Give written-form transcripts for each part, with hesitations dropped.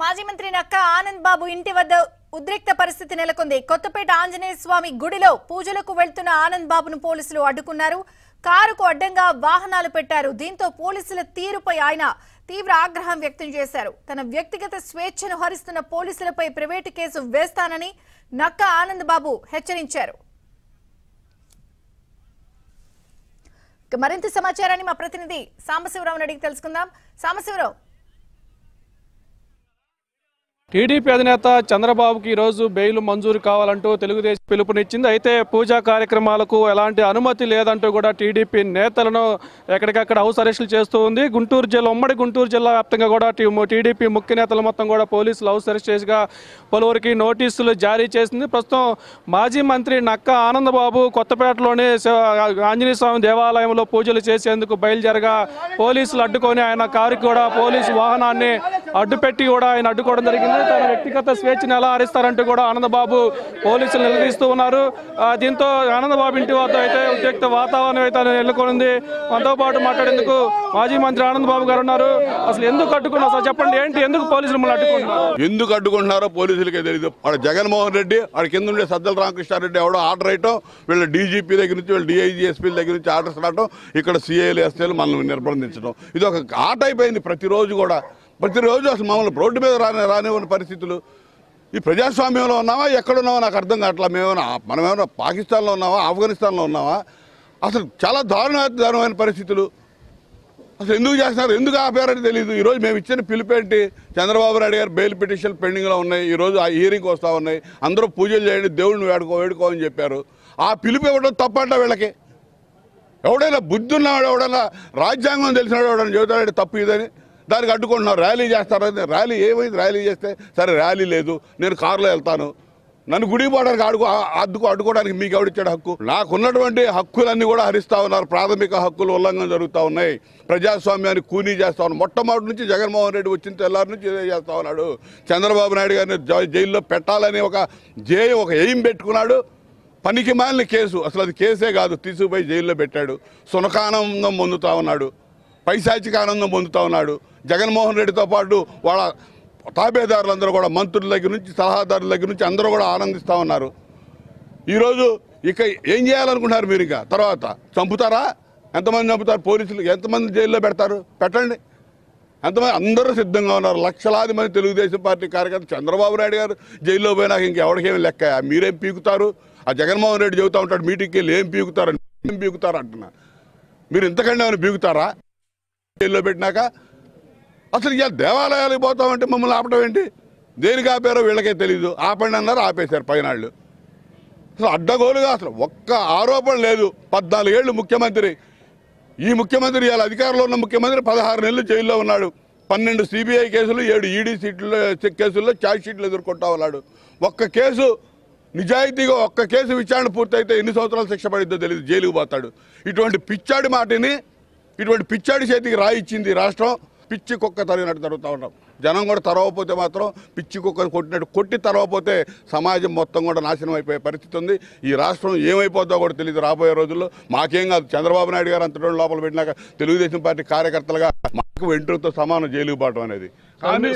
మాజీ మంత్రి నక్క ఆనంద్ బాబు ఇంటి వద్ద ఉద్రిక్త పరిస్థితి నెలకొంది. కొత్తపేట ఆంజనేయస్వామి గుడిలో పూజలకు వెళ్తున్న ఆనంద్ బాబును పోలీసులు అడ్డుకున్నారు. కారుకు అడ్డంగా వాహనాలు పెట్టారు. దీంతో పోలీసుల తీరుపై ఆయన తీవ్ర ఆగ్రహం వ్యక్తం చేశారు. తన వ్యక్తిగత స్వేచ్ఛను హరిస్తున్న పోలీసులపై ప్రైవేటు కేసు వేస్తానని నక్క ఆనంద్ బాబు హెచ్చరించారు. మరింత సమాచారాన్ని మా ప్రతినిధి సాంబశివరావును అడిగి తెలుసుకుందాం. సాంబశివరావు, టీడీపీ అధినేత చంద్రబాబుకి ఈరోజు బెయిల్ మంజూరు కావాలంటూ తెలుగుదేశం పిలుపునిచ్చింది. అయితే పూజా కార్యక్రమాలకు ఎలాంటి అనుమతి లేదంటూ కూడా టీడీపీ నేతలను ఎక్కడికక్కడ హౌస్ అరెస్టులు చేస్తూ ఉంది. గుంటూరు జిల్లా, ఉమ్మడి గుంటూరు జిల్లా వ్యాప్తంగా కూడా టీడీపీ ముఖ్య నేతలు మొత్తం కూడా పోలీసులు హౌస్ అరెస్ట్ చేసిగా పలువురికి నోటీసులు జారీ చేసింది. ప్రస్తుతం మాజీ మంత్రి నక్క ఆనందబాబు కొత్తపేటలోని ఆంజనేయస్వామి దేవాలయంలో పూజలు చేసేందుకు బయలుదేరగా పోలీసులు అడ్డుకొని ఆయన కారుకి కూడా పోలీసు వాహనాన్ని అడ్డుపెట్టి కూడా ఆయన అడ్డుకోవడం జరిగింది. తన వ్యక్తిగత స్వేచ్ఛను ఎలా హరిస్తారంటూ కూడా ఆనందబాబు పోలీసులు నిలదీస్తూ ఉన్నారు. దీంతో ఆనందబాబు ఇంటి వద్ద అయితే ఉద్రిక్త వాతావరణం అయితే నెలకొంది. మనతో పాటు మాట్లాడేందుకు మాజీ మంత్రి ఆనందబాబు గారు ఉన్నారు. అసలు ఎందుకు అడ్డుకున్నారు సార్, చెప్పండి, ఏంటి ఎందుకు పోలీసులు మనం అడ్డుకుంటున్నారు, ఎందుకు అడ్డుకుంటున్నారో పోలీసులకే తెలియదు. వాడు జగన్మోహన్ రెడ్డి, వాడి కింద ఉండే సద్దల రామకృష్ణారెడ్డి ఎవడో ఆర్డర్ అయ్యటం, వీళ్ళ డీజీపీ దగ్గర నుంచి, వీళ్ళ డిఐజీ ఎస్పీల దగ్గర నుంచి ఆర్డర్స్ రావడం, ఇక్కడ సీఐలు ఎస్ఐలు మనల్ని నిర్బంధించడం, ఇది ఒక ఆట అయిపోయింది. ప్రతిరోజు అసలు మమ్మల్ని రోడ్డు మీద రానివ్వని పరిస్థితులు. ఈ ప్రజాస్వామ్యంలో ఉన్నావా, ఎక్కడున్నావా నాకు అర్థం కావట్లా. మనమేమైనా పాకిస్తాన్లో ఉన్నావా, ఆఫ్ఘనిస్తాన్లో ఉన్నావా? అసలు చాలా దారుణమైన పరిస్థితులు. అసలు ఎందుకు చేస్తున్నారు, ఎందుకు ఆపారని తెలియదు. ఈరోజు మేము ఇచ్చిన పిలుపేంటి, చంద్రబాబు నాయుడు గారు బెయిల్ పిటిషన్ పెండింగ్లో ఉన్నాయి, ఈరోజు ఆ హియరింగ్ వస్తూ ఉన్నాయి, అందరూ పూజలు చేయండి, దేవుడిని వేడుకో అని చెప్పారు. ఆ పిలుపు ఇవ్వడం తప్పంట వీళ్ళకి. ఎవడైనా బుద్ధి ఉన్నవాడు, ఎవడైనా రాజ్యాంగం తెలిసినాడు ఎవడైనా చెబుతాడంటే తప్పు ఇదని దానికి అడ్డుకుంటున్నాం. ర్యాలీ చేస్తారని, ర్యాలీ ఏమైంది, ర్యాలీ చేస్తే సరే ర్యాలీ లేదు, నేను కారులో వెళ్తాను, నన్ను గుడికి పోవడానికి అడ్డుకోవడానికి మీకు ఎవడిచ్చాడు హక్కు? నాకున్నటువంటి హక్కులన్నీ కూడా హరిస్తూ ఉన్నారు. ప్రాథమిక హక్కులు ఉల్లంఘన జరుగుతూ ఉన్నాయి. ప్రజాస్వామ్యాన్ని కూనీ చేస్తా ఉన్నారు. మొట్టమొదటి నుంచి జగన్మోహన్ రెడ్డి వచ్చిన తెల్లారి నుంచి ఇదే చేస్తూ ఉన్నాడు. చంద్రబాబు నాయుడు గారిని జైల్లో పెట్టాలని ఒక ఎయిమ్ పెట్టుకున్నాడు. పనికి మాలిన కేసు, అసలు అది కేసే కాదు, తీసుకుపోయి జైల్లో పెట్టాడు. సునకానందం పొందుతూ ఉన్నాడు, పైశాచిక ఆనందం పొందుతూ ఉన్నాడు. జగన్మోహన్ రెడ్డితో పాటు వాళ్ళ తాబేదారులందరూ కూడా, మంత్రుల దగ్గర నుంచి, సలహాదారుల దగ్గర నుంచి అందరూ కూడా ఆనందిస్తూ ఉన్నారు. ఈరోజు ఇక ఏం చేయాలనుకుంటున్నారు మీరు? ఇంకా తర్వాత చంపుతారా? ఎంతమంది చంపుతారు? పోలీసులు ఎంతమంది జైల్లో పెడతారు? పెట్టండి. ఎంతమంది? అందరూ సిద్ధంగా ఉన్నారు. లక్షలాది మంది తెలుగుదేశం పార్టీ కార్యకర్తలు. చంద్రబాబు నాయుడు గారు జైల్లో పోయినాక ఇంకెవరికేమి లెక్క? మీరేం పీకుతారు? ఆ జగన్మోహన్ రెడ్డి చెబుతూ ఉంటాడు మీటింగ్కి వెళ్ళి, ఏం పీకుతారు అంటున్నా. మీరు ఇంతకంటే ఏమైనా పీకుతారా? జైల్లో పెట్టినాక అసలు ఇలా దేవాలయాలకు పోతామంటే మమ్మల్ని ఆపడం ఏంటి? దేనికి ఆపారో వీళ్ళకే తెలీదు. ఆపండి అన్నారు, ఆపేశారు పైనాళ్ళు. అసలు అడ్డగోలుగా అసలు ఒక్క ఆరోపణ లేదు. 14 ఏళ్ళు ముఖ్యమంత్రి, ఈ ముఖ్యమంత్రి, ఇలా అధికారంలో ఉన్న ముఖ్యమంత్రి 16 నెలలు జైల్లో ఉన్నాడు. 12 సీబీఐ కేసులు, 7 ఈడీ కేసుల్లో ఛార్జ్ షీట్లు ఎదుర్కొంటా ఉన్నాడు. ఒక్క కేసు నిజాయితీగా ఒక్క కేసు విచారణ పూర్తయితే ఎన్ని సంవత్సరాలు శిక్ష పడిద్దో తెలియదు, జైలుకు పోతాడు. ఇటువంటి పిచ్చాడి చేతికి రాయిచ్చింది రాష్ట్రం. పిచ్చి కుక్క తరిగినట్టు తరుగుతూ ఉంటాం. జనం కూడా తరవపోతే మాత్రం పిచ్చి కుక్కను కొట్టి తరవపోతే సమాజం మొత్తం కూడా నాశనం అయిపోయే పరిస్థితి ఉంది. ఈ రాష్ట్రం ఏమైపోద్దో కూడా తెలియదు రాబోయే రోజుల్లో. మాకేం కాదు, చంద్రబాబు నాయుడు గారు అంతటి లోపల పెట్టినాక తెలుగుదేశం పార్టీ కార్యకర్తలుగా మాకు వెంట్రుతో సమానం జైలుకు పోవడం అనేది. కానీ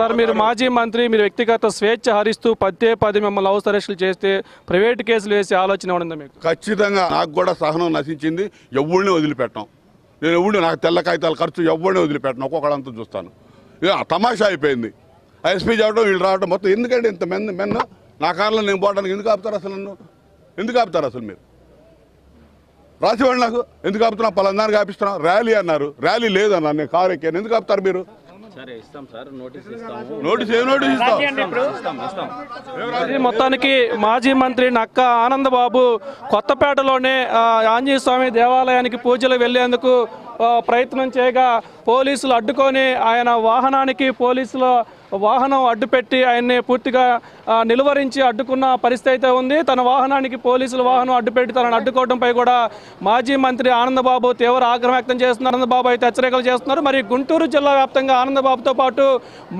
సార్, మీరు మాజీ మంత్రి, మీరు వ్యక్తిగత స్వేచ్ఛ హరిస్తూ 10-10 మిమ్మల్ని హౌస్ అరెస్టులు చేస్తే ప్రైవేటు కేసులు వేసే ఆలోచన ఉండదు మీకు? ఖచ్చితంగా నాకు కూడా సహనం నశించింది. ఎవరిని వదిలిపెట్టాం నేను, నాకు తెల్ల కాగితాల ఖర్చు ఎవరిని వదిలిపెట్టను. ఒక్కొక్కడంతా చూస్తాను. ఇక తమాషా అయిపోయింది. ఎస్పీ చెప్పడం, వీళ్ళు రావడం, మొత్తం ఎందుకంటే ఇంత మెన్న నా కాలంలో నేను పోవడానికి ఎందుకు ఆపుతారు? అసలు నన్ను ఎందుకు ఆపుతారు? అసలు మీరు రాసివ్వండి నాకు, ఎందుకు ఆపుతున్నాం? పలానానికి ఆపిస్తున్నాం. ర్యాలీ అన్నారు, ర్యాలీ లేదన్నారు, నేను కారు ఎక్కాను, ఎందుకు ఆపుతారు మీరు? మొత్తానికి మాజీ మంత్రి నక్క ఆనందబాబు కొత్తపేటలోనే ఆంజనేయస్వామి దేవాలయానికి పూజలు వెళ్లేందుకు ప్రయత్నం చేయగా పోలీసులు అడ్డుకొని ఆయన వాహనానికి వాహనం అడ్డుపెట్టి ఆయన్ని పూర్తిగా నిలువరించి అడ్డుకున్న పరిస్థితి అయితే ఉంది. తన వాహనానికి పోలీసులు వాహనం అడ్డుపెట్టి తనను అడ్డుకోవడంపై కూడా మాజీ మంత్రి ఆనందబాబు తీవ్ర ఆగ్రహం వ్యక్తం చేస్తున్నారు. ఆనందబాబు అయితే హెచ్చరికలు చేస్తున్నారు. మరి గుంటూరు జిల్లా వ్యాప్తంగా ఆనందబాబుతో పాటు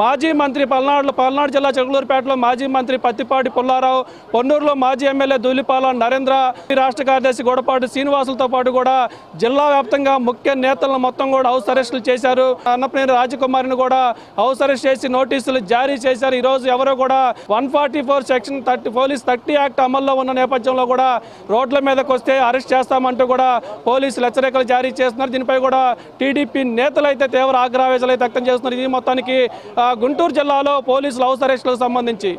మాజీ మంత్రి పల్నాడు జిల్లా చకలూరుపాడులో మాజీ మంత్రి పత్తిపాడి పుల్లరావు, పొన్నూరులో మాజీ ఎమ్మెల్యే దూలిపాల నరేంద్ర, రాష్ట్ర కార్యదర్శి గోడపాడు శ్రీనివాసులతో పాటు కూడా జిల్లా వ్యాప్తంగా ముఖ్య నేతలను మొత్తం కూడా హౌస్ అరెస్టులు చేశారు. అన్నపనేని రాజకుమారిని కూడా హౌస్ అరెస్ట్ చేసి నోటీసు నోటీసులు జారీ చేశారు. ఈరోజు ఎవరో కూడా 144 సెక్షన్ 30 పోలీస్ 30 యాక్ట్ అమల్లో ఉన్న నేపథ్యంలో కూడా రోడ్ల మీదకి వస్తే అరెస్ట్ చేస్తామంటూ కూడా పోలీసులు హెచ్చరికలు జారీ చేస్తున్నారు. దీనిపై కూడా టీడీపీ నేతలు అయితే తీవ్ర ఆగ్రహవేశాలు వ్యక్తం చేస్తున్నారు. ఇది మొత్తానికి గుంటూరు జిల్లాలో పోలీసులు హౌస్ అరెస్టులకు సంబంధించి